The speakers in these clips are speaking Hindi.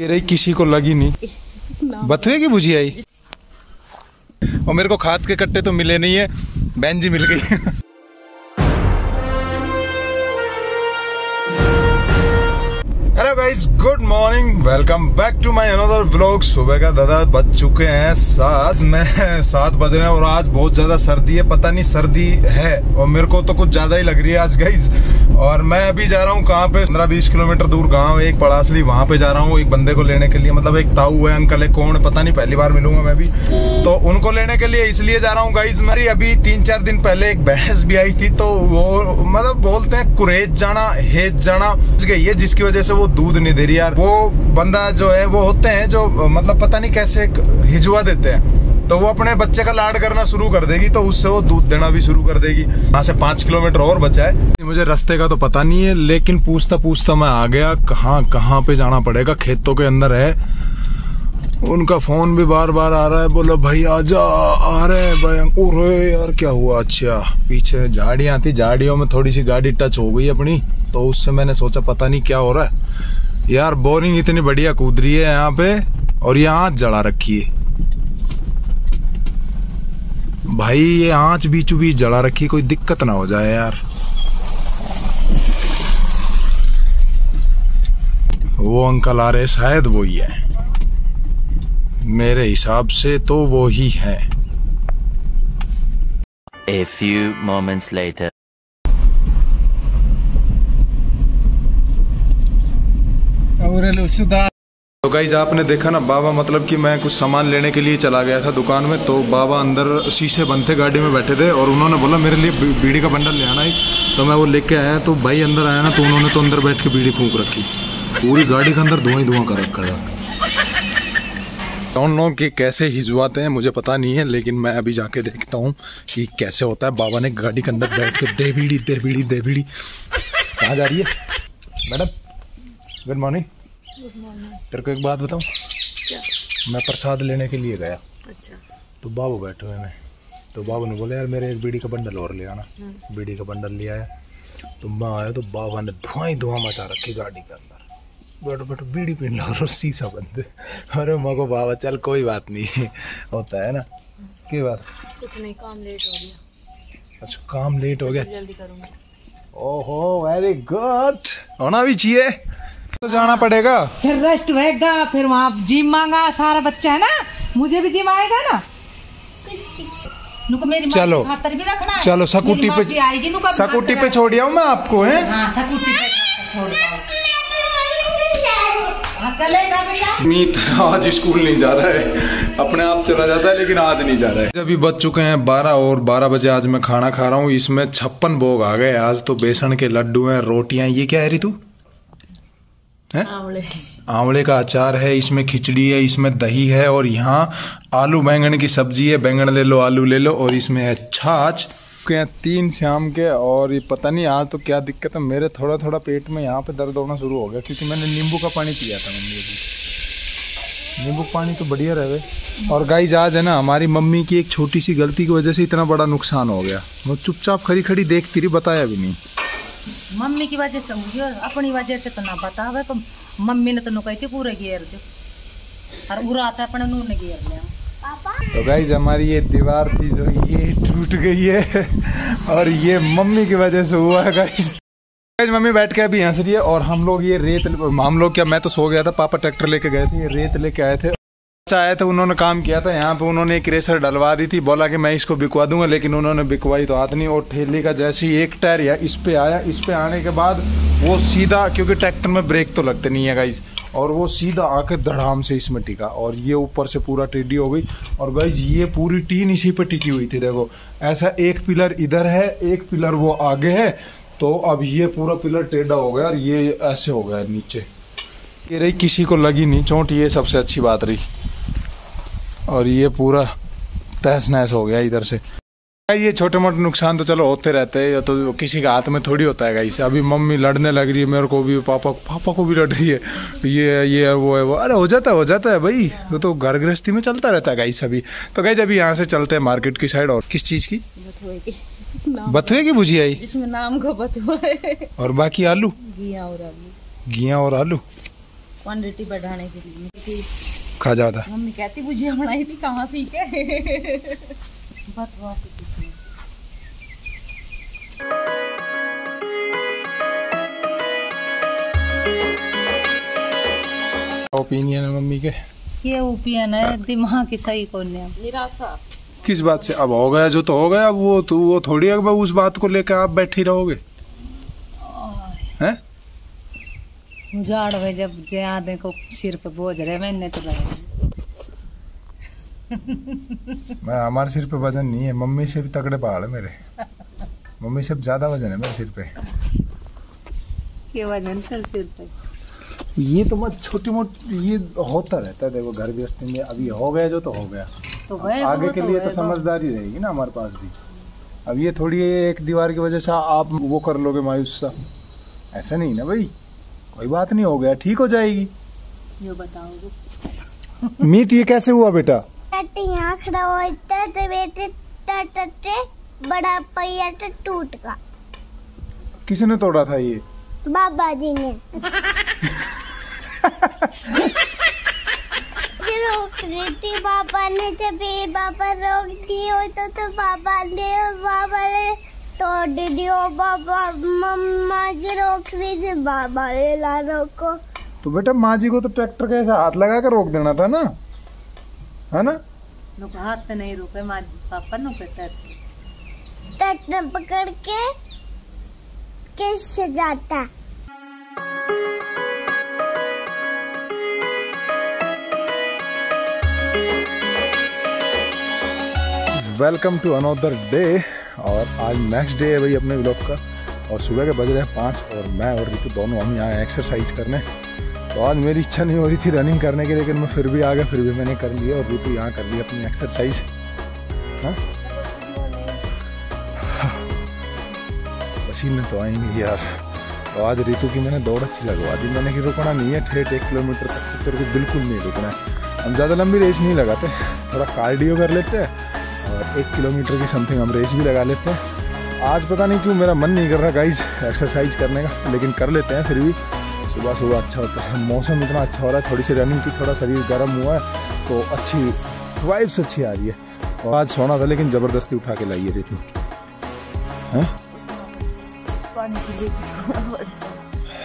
ये रही, किसी को लगी नहीं, बथुए की भुजिया आई। और मेरे को खाद के कट्टे तो मिले नहीं है, बहन जी मिल गई। Hello guys, good morning, welcome back to my another vlog. सुबह का दादा बज चुके हैं 7 बज रहे हैं और आज बहुत ज्यादा सर्दी है। पता नहीं सर्दी है और मेरे को तो कुछ ज्यादा ही लग रही है आज गाइस। और मैं अभी जा रहा हूँ कहाँ पे, 15-20 किलोमीटर दूर गांव एक पड़ासली, वहाँ पे जा रहा हूँ एक बंदे को लेने के लिए। मतलब एक ताऊ है, अंकल है, कौन पता नहीं, पहली बार मिलूंगा मैं भी, तो उनको लेने के लिए इसलिए जा रहा हूँ गाइज। मेरी अभी 3-4 दिन पहले एक बहस भी आई थी, तो वो मतलब बोलते हैं कुरेज जाना, हेज जाना गई है, जिसकी वजह से वो दूध नहीं दे रही यार। वो बंदा जो है वो होते हैं जो मतलब पता नहीं कैसे हिजवा देते हैं, तो वो अपने बच्चे का लाड करना शुरू कर देगी, तो उससे वो दूध देना भी शुरू कर देगी। यहाँ से 5 किलोमीटर और बचा है। मुझे रास्ते का तो पता नहीं है, लेकिन पूछता पूछता मैं आ गया। कहाँ कहाँ पे जाना पड़ेगा, खेतों के अंदर है। उनका फोन भी बार बार आ रहा है, बोला भाई आजा, आ रहे हैं भाई। ओरे यार क्या हुआ, अच्छा पीछे झाड़ियाँ थी, झाड़ियों में थोड़ी सी गाड़ी टच हो गई अपनी, तो उससे मैंने सोचा पता नहीं क्या हो रहा है यार। बोरिंग इतनी बढ़िया कूद रही है यहाँ पे, और ये आँच जड़ा रखी है भाई, ये आँच बीचो बीच जला रखी, कोई दिक्कत ना हो जाए यार। वो अंकल आ रहे, शायद वो ही है, मेरे हिसाब से तो वो ही है। A few moments later. तो गाइज आपने देखा ना, बाबा मतलब कि मैं कुछ सामान लेने के लिए चला गया था दुकान में, तो बाबा अंदर शीशे बंद थे, गाड़ी में बैठे थे, और उन्होंने बोला मेरे लिए बीड़ी का बंडल ले आना ही, तो मैं वो लेके आया। तो भाई अंदर आया ना, तो उन्होंने तो अंदर बैठ के बीड़ी फूंक रखी, पूरी गाड़ी के अंदर धुआं ही धुआं कर रखा था। उन लोग के कैसे हिजवाते हैं मुझे पता नहीं है, लेकिन मैं अभी जाके देखता हूँ कि कैसे होता है। बाबा ने गाड़ी के अंदर बैठ के दे बीड़ी दे बीड़ी दे बीड़ी। कहाँ जा रही है मैडम? Good morning. तेरे को एक बात बताऊं, मैं प्रसाद लेने के लिए गया, अच्छा, तो बाबू बैठे हुए हैं, तो बाबू ने बोला यार मेरे एक बीड़ी का बंडल और ले आना। बीड़ी का बंडल ले आया, तो मैं आया तो बाबा ने धुआं ही धुआं मचा रखी गाड़ी के अंदर। बैठो बैठो बीड़ी पीन लो और शीशा बंद। अरे मगो बाबा चल कोई बात नहीं, होता है ना। क्या बात? कुछ नहीं, काम लेट हो गया। अच्छा काम लेट हो गया, जल्दी करूँगा। ओहो वेरी गुड, होना भी चाहिए। तो जाना पड़ेगा, फिर रेस्ट रहेगा, फिर वहाँ जिम मांगा, सारा बच्चा है ना, मुझे भी जिम आएगा ना। मेरी चलो भी रखना है। चलो सकूटी पे आएगी, सकूटी पे छोड़ आऊँ मैं आपको है। हाँ, सकूटी पे छोड़ चलेगा बेटा। मीत आज स्कूल नहीं जा रहा है, अपने आप चला जाता है, लेकिन आज नहीं जा रहा है। अभी बज चुके हैं 12 और 12 बजे आज मैं खाना खा रहा हूँ। इसमें 56 भोग आ गए आज तो। बेसन के लड्डू है, रोटियाँ, ये क्या है रितु? आंवले का अचार है, इसमें खिचड़ी है, इसमें दही है, और यहाँ आलू बैंगन की सब्जी है, बैंगन ले लो आलू ले लो, और इसमें है छाछ। 3 शाम के, और ये पता नहीं आज तो क्या दिक्कत है, मेरे थोड़ा थोड़ा पेट में यहाँ पे दर्द होना शुरू हो गया, क्योंकि मैंने नींबू का पानी पिया था। मम्मी अभी नींबू पानी तो बढ़िया रहे। और गाइस आज है ना हमारी मम्मी की एक छोटी सी गलती की वजह से इतना बड़ा नुकसान हो गया। वो चुपचाप खड़ी खड़ी देखती रही, बताया भी नहीं। मम्मी की वजह से होगी, और अपनी वजह से तो ना बतावे। पर मम्मी ने तो नु कहती पूरे घेर दो, और उरा आता अपने नू ने घेर लिया। तो गाइज हमारी ये दीवार थी जो ये टूट गई है, और ये मम्मी की वजह से हुआ है गाइज। मम्मी बैठ के अभी हंस रही है, और हम लोग ये रेत, हम लोग क्या, मैं तो सो गया था, पापा ट्रैक्टर लेके गए थे, ये रेत लेके आए थे, आए थे, उन्होंने काम किया था यहाँ पे। उन्होंने एक रेसर डलवा दी थी, बोला कि मैं इसको बिकवा दूंगा, लेकिन उन्होंने बिकवाई तो हाथ नहीं। और ठेले का जैसे ही एक टायर या इस पे आया, इस पे आने के बाद वो सीधा, क्योंकि ट्रैक्टर में ब्रेक तो लगते नहीं है गाइज, और वो सीधा आके धड़ाम से इसमें टिका, और ये ऊपर से पूरा टेढ़ी हो गई। और गाइज ये पूरी टीन इसी पे टिकी हुई थी, देखो ऐसा एक पिलर इधर है, एक पिलर वो आगे है, तो अब ये पूरा पिलर टेढ़ा हो गया, और ये ऐसे हो गया नीचे। ये रही, किसी को लगी नहीं चोट, ये सबसे अच्छी बात रही। और ये पूरा तहस नहस हो गया इधर से। ये छोटे मोटे नुकसान तो चलो होते रहते हैं, तो किसी का हाथ में थोड़ी होता है गाइस। अभी मम्मी लड़ने लग रही है मेरे को भी, पापा को भी लड़ रही है, ये वो है वो। अरे हो जाता है भाई, वो तो घर गृहस्थी में चलता रहता है गाइस। अभी तो गाइस अभी यहाँ से चलते हैं मार्केट की साइड। और किस चीज की? बथुए की भुजिया आई, इसमें नाम का बथुआ है, और बाकी आलू, घिया और आलू क्वान्टिटी बढ़ाने के लिए खा जाता। मम्मी कहती भुजिया बनाई थी कहाँ सीखे ओपिनियन है मम्मी के, ये ओपिनियन है दिमाग सही कौन है निराशा किस बात से। अब हो गया जो तो हो गया, अब वो तो वो थोड़ी अब उस बात को लेकर आप बैठी रहोगे हैं? जाड़ में जब ज्यादा को सिर पे बोझ रहे मैंने तो मैं हमारे सिर पे वजन नहीं है, मम्मी से भी तगड़े पहाड़ है मेरे मम्मी से ज्यादा वजन है मेरे सिर पे। क्या वजन सर सिर पे? ये तो मत छोटी मोटी ये होता रहता है, देखो घर गृहस्थी में अभी हो गया जो तो हो गया, तो आगे के लिए तो समझदारी रहेगी ना हमारे पास भी। अब ये थोड़ी एक दीवार की वजह से आप वो कर लोगे मायूस सा, ऐसा नहीं ना भाई, कोई बात नहीं हो गया ठीक हो जाएगी। यो बताओ मीत ये कैसे हुआ बेटा? यहाँ खड़ा होता है तो बेटे बड़ा पहिया टूट गया। किसने तोड़ा था ये? बाबा जी ने रोक रही थी, बाबा ने जब ये बाबा रोक दिए हो तो बाबा ने तोड़ दियो, बाबा मम्मा जी रोक रही थी बाबा ने ला रोको। तो बेटा माँ जी को तो ट्रैक्टर के ऐसा हाथ लगा कर रोक देना था ना, है ना? हाथ नहीं रोके माँ जी, पापा ने ट्रैक्टर पकड़ के कैसे जाता। वेलकम टू अनदर डे, और आज नेक्स्ट डे है भाई अपने व्लॉग का, और सुबह के बज रहे हैं 5 और मैं और रितु दोनों हम यहाँ एक्सरसाइज करने। तो आज मेरी इच्छा नहीं हो रही थी रनिंग करने की, लेकिन मैं फिर भी आ गया, फिर भी मैंने कर लिया और रितु यहाँ कर ली अपनी एक्सरसाइज। हाँ पसीने तो आएंगे यार। तो आज रितु की मैंने दौड़ अच्छी लगवा दी, मैंने कि रुकना नहीं है 1.5 किलोमीटर तक, तो तेरे को बिल्कुल नहीं रुकना है। हम ज़्यादा लंबी रेस नहीं लगाते, थोड़ा कार्डियो कर लेते हैं और 1 किलोमीटर की समथिंग हम रेस भी लगा लेते हैं। आज पता नहीं क्यों मेरा मन नहीं कर रहा गाइज एक्सरसाइज करने का, लेकिन कर लेते हैं फिर भी। सुबह सुबह अच्छा होता है, मौसम इतना अच्छा हो रहा है, थोड़ी सी रनिंग की, थोड़ा शरीर गर्म हुआ है तो अच्छी वाइब्स अच्छी आ रही है। और आज सोना था लेकिन ज़बरदस्ती उठा के लाई है रितु।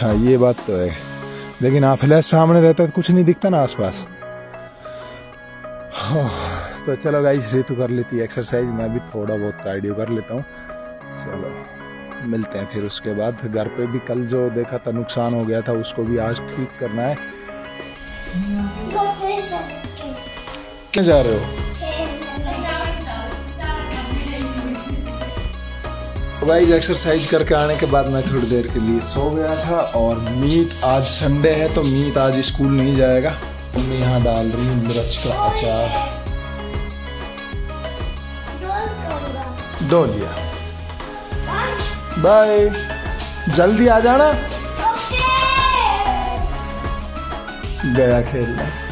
हाँ ये बात तो है, लेकिन हाँ फ्लैश सामने रहता है तो कुछ नहीं दिखता ना आसपास। तो चलो गाइस रितु कर लेती है एक्सरसाइज, मैं भी थोड़ा बहुत कार्डियो कर लेता हूँ। चलो मिलते हैं फिर उसके बाद। घर पे भी कल जो देखा था नुकसान हो गया था उसको भी आज ठीक करना है। क्या जा रहे हो? गाइस एक्सरसाइज करके आने के बाद मैं थोड़ी देर के लिए सो गया था, और मीत आज संडे है तो मीत आज स्कूल नहीं जाएगा। मम्मी यहाँ डाल रही मिर्च का अचार, डोलिया बाय, जल्दी आ जाना। गया खेलने।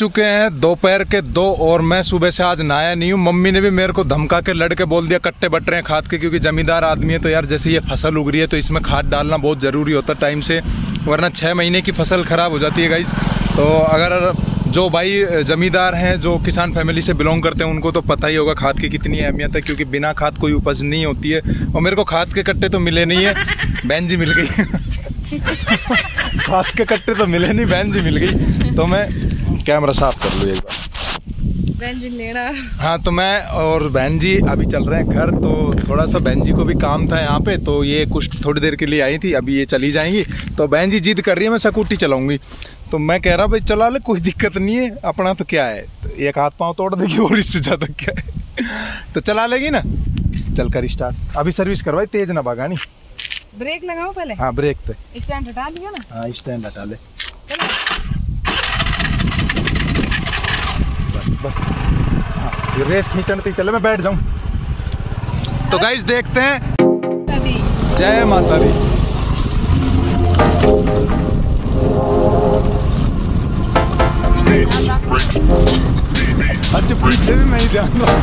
चुके हैं दोपहर के 2 और मैं सुबह से आज नहाया नहीं हूँ। मम्मी ने भी मेरे को धमका के लड़के बोल दिया कट्टे बट रहे हैं खाद के, क्योंकि जमींदार आदमी है तो यार जैसे ये फसल उग रही है तो इसमें खाद डालना बहुत ज़रूरी होता है टाइम से, वरना 6 महीने की फसल ख़राब हो जाती है गाइज। तो अगर जो भाई ज़मींदार हैं जो किसान फैमिली से बिलोंग करते हैं उनको तो पता ही होगा खाद की कितनी अहमियत है, क्योंकि बिना खाद कोई उपज नहीं होती है। और मेरे को खाद के कट्टे तो मिले नहीं है, बहन जी मिल गई खाद के कट्टे तो मिले नहीं, बहन जी मिल गई। तो मैं कैमरा साफ कर लूँ एक बार, बहन जी लेना। हाँ तो मैं और बहन जी अभी चल रहे हैं घर, तो थोड़ा सा बहन जी को भी काम था यहाँ पे, तो ये कुछ थोड़ी देर के लिए आई थी, अभी ये चली जाएंगी। तो बहन जी जिद कर रही है मैं स्कूटी चलाऊंगी, तो मैं कह रहा भाई चला ले कोई दिक्कत नहीं है, अपना तो क्या है, तो एक हाथ पाँव तोड़ देगी और इससे ज़्यादा क्या है तो चला लेगी ना, चल कर स्टार्ट। अभी सर्विस करवाई, तेज ना भगानी, ब्रेक लगाओ पहले। हाँ ब्रेक तो स्टैंड हटा दिया ना। हाँ स्टैंड हटा ले, बस रेस खींचती चले, मैं बैठ जाऊं। तो गाइस देखते हैं। जय माता दी। अच्छे पीछे भी नहीं जाना।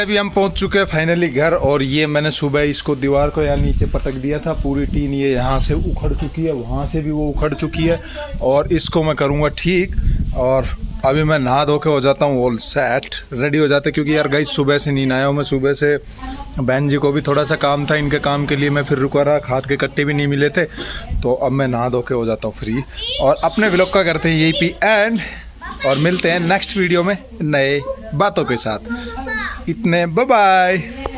अभी हम पहुंच चुके हैं फाइनली घर, और ये मैंने सुबह इसको दीवार को यहाँ नीचे पटक दिया था। पूरी टीन ये यहाँ से उखड़ चुकी है, वहाँ से भी वो उखड़ चुकी है, और इसको मैं करूँगा ठीक। और अभी मैं नहा धो के हो जाता हूँ, ऑल सेट रेडी हो जाता है, क्योंकि यार गाइस सुबह से नींद आया हूँ मैं। सुबह से बहन जी को भी थोड़ा सा काम था, इनके काम के लिए मैं फिर रुका रहा, खाद के कट्टे भी नहीं मिले थे, तो अब मैं नहा धो के हो जाता हूँ फ्री, और अपने व्लॉग का करते हैं यही पी एंड, और मिलते हैं नेक्स्ट वीडियो में नए बातों के साथ। इतने बाय बाय।